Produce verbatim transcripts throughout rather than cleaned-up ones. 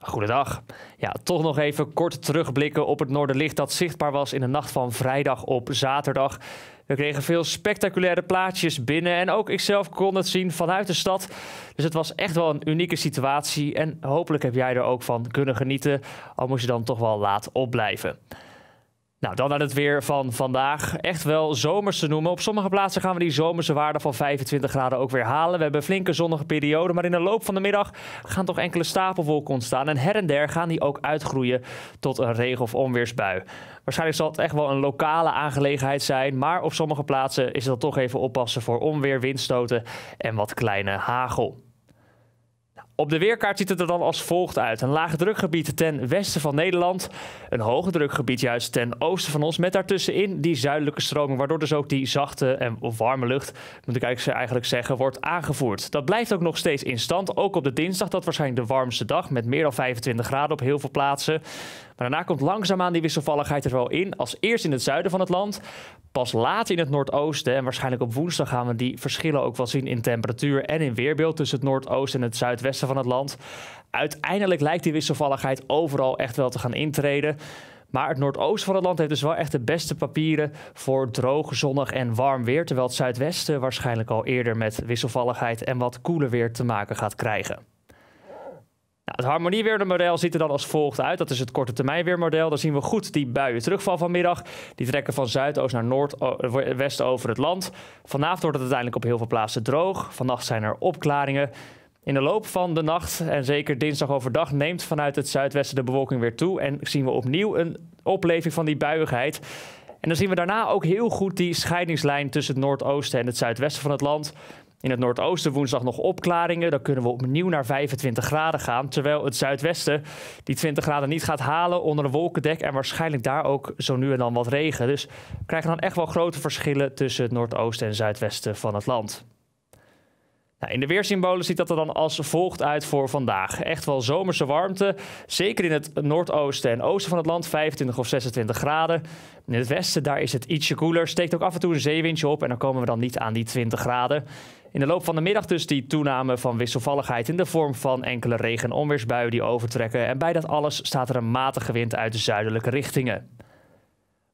Goedendag. Ja, toch nog even kort terugblikken op het Noorderlicht dat zichtbaar was in de nacht van vrijdag op zaterdag. We kregen veel spectaculaire plaatjes binnen en ook ikzelf kon het zien vanuit de stad. Dus het was echt wel een unieke situatie en hopelijk heb jij er ook van kunnen genieten. Al moest je dan toch wel laat opblijven. Nou, dan naar het weer van vandaag. Echt wel zomers te noemen. Op sommige plaatsen gaan we die zomerse waarde van vijfentwintig graden ook weer halen. We hebben een flinke zonnige periode, maar in de loop van de middag gaan toch enkele stapelwolken ontstaan. En her en der gaan die ook uitgroeien tot een regen- of onweersbui. Waarschijnlijk zal het echt wel een lokale aangelegenheid zijn, maar op sommige plaatsen is het toch even oppassen voor onweer, windstoten en wat kleine hagel. Op de weerkaart ziet het er dan als volgt uit. Een laagdrukgebied ten westen van Nederland. Een hoogdrukgebied juist ten oosten van ons. Met daartussenin die zuidelijke stroming. Waardoor dus ook die zachte en warme lucht, moet ik eigenlijk zeggen, wordt aangevoerd. Dat blijft ook nog steeds in stand. Ook op de dinsdag. Dat waarschijnlijk de warmste dag. Met meer dan vijfentwintig graden op heel veel plaatsen. Maar daarna komt langzaamaan die wisselvalligheid er wel in. Als eerst in het zuiden van het land. Pas laat in het noordoosten. En waarschijnlijk op woensdag gaan we die verschillen ook wel zien in temperatuur en in weerbeeld. Tussen het noordoosten en het zuidwesten van het land. Uiteindelijk lijkt die wisselvalligheid overal echt wel te gaan intreden. Maar het noordoosten van het land heeft dus wel echt de beste papieren voor droog, zonnig en warm weer. Terwijl het zuidwesten waarschijnlijk al eerder met wisselvalligheid en wat koeler weer te maken gaat krijgen. Nou, het harmonieweermodel ziet er dan als volgt uit. Dat is het korte termijnweermodel. Daar zien we goed die buien terugval vanmiddag. Die trekken van zuidoost naar noordwest over het land. Vanavond wordt het uiteindelijk op heel veel plaatsen droog. Vannacht zijn er opklaringen. In de loop van de nacht en zeker dinsdag overdag neemt vanuit het zuidwesten de bewolking weer toe. En zien we opnieuw een opleving van die buiigheid. En dan zien we daarna ook heel goed die scheidingslijn tussen het noordoosten en het zuidwesten van het land. In het noordoosten woensdag nog opklaringen. Dan kunnen we opnieuw naar vijfentwintig graden gaan. Terwijl het zuidwesten die twintig graden niet gaat halen onder een wolkendek. En waarschijnlijk daar ook zo nu en dan wat regen. Dus we krijgen dan echt wel grote verschillen tussen het noordoosten en zuidwesten van het land. Nou, in de weersymbolen ziet dat er dan als volgt uit voor vandaag. Echt wel zomerse warmte, zeker in het noordoosten en oosten van het land, vijfentwintig of zesentwintig graden. In het westen, daar is het ietsje koeler, steekt ook af en toe een zeewindje op en dan komen we dan niet aan die twintig graden. In de loop van de middag dus die toename van wisselvalligheid in de vorm van enkele regen- en onweersbuien die overtrekken. En bij dat alles staat er een matige wind uit de zuidelijke richtingen.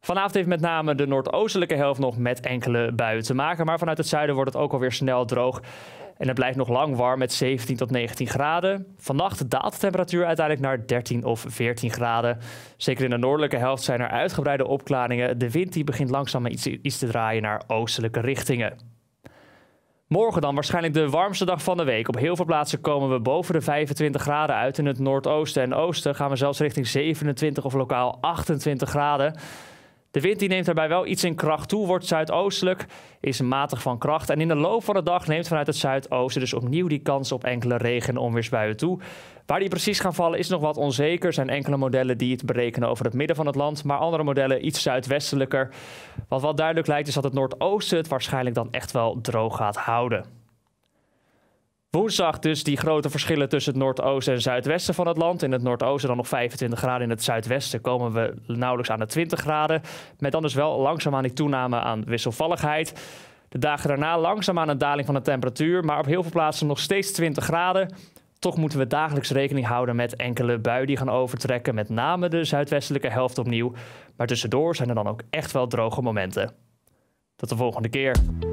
Vanavond heeft met name de noordoostelijke helft nog met enkele buien te maken. Maar vanuit het zuiden wordt het ook alweer snel droog. En het blijft nog lang warm met zeventien tot negentien graden. Vannacht daalt de temperatuur uiteindelijk naar dertien of veertien graden. Zeker in de noordelijke helft zijn er uitgebreide opklaringen. De wind die begint langzaam iets, iets te draaien naar oostelijke richtingen. Morgen dan waarschijnlijk de warmste dag van de week. Op heel veel plaatsen komen we boven de vijfentwintig graden uit. In het noordoosten en oosten gaan we zelfs richting zevenentwintig of lokaal achtentwintig graden. De wind die neemt daarbij wel iets in kracht toe, wordt zuidoostelijk, is matig van kracht. En in de loop van de dag neemt vanuit het zuidoosten dus opnieuw die kans op enkele regen- en onweersbuien toe. Waar die precies gaan vallen is nog wat onzeker. Er zijn enkele modellen die het berekenen over het midden van het land, maar andere modellen iets zuidwestelijker. Wat wel duidelijk lijkt is dat het noordoosten het waarschijnlijk dan echt wel droog gaat houden. Woensdag dus die grote verschillen tussen het noordoosten en zuidwesten van het land. In het noordoosten dan nog vijfentwintig graden. In het zuidwesten komen we nauwelijks aan de twintig graden. Met dan dus wel langzaamaan die toename aan wisselvalligheid. De dagen daarna langzaamaan een daling van de temperatuur. Maar op heel veel plaatsen nog steeds twintig graden. Toch moeten we dagelijks rekening houden met enkele buien die gaan overtrekken. Met name de zuidwestelijke helft opnieuw. Maar tussendoor zijn er dan ook echt wel droge momenten. Tot de volgende keer.